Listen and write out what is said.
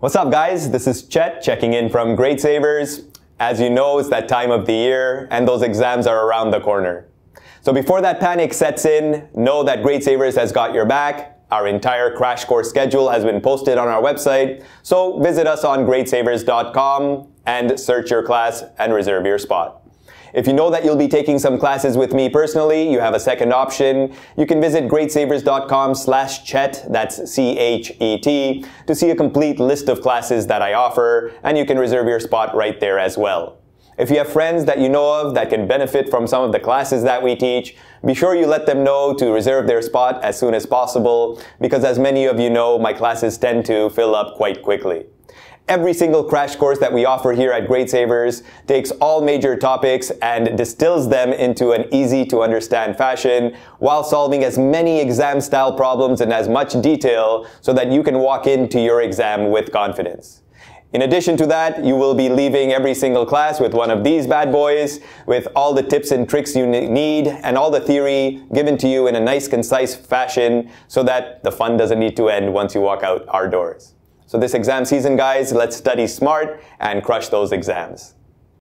What's up guys, this is Chet checking in from Gradesavers. As you know, it's that time of the year and those exams are around the corner. So before that panic sets in, know that Gradesavers has got your back. Our entire crash course schedule has been posted on our website, so visit us on gradesavers.com and search your class and reserve your spot. If you know that you'll be taking some classes with me personally, you have a second option. You can visit gradesavers.com/chet, that's C-H-E-T, to see a complete list of classes that I offer, and you can reserve your spot right there as well. If you have friends that you know of that can benefit from some of the classes that we teach, be sure you let them know to reserve their spot as soon as possible, because as many of you know, my classes tend to fill up quite quickly. Every single crash course that we offer here at Gradesavers takes all major topics and distills them into an easy-to-understand fashion while solving as many exam-style problems in as much detail so that you can walk into your exam with confidence. In addition to that, you will be leaving every single class with one of these bad boys, with all the tips and tricks you need and all the theory given to you in a nice, concise fashion so that the fun doesn't need to end once you walk out our doors. So this exam season, guys, let's study smart and crush those exams.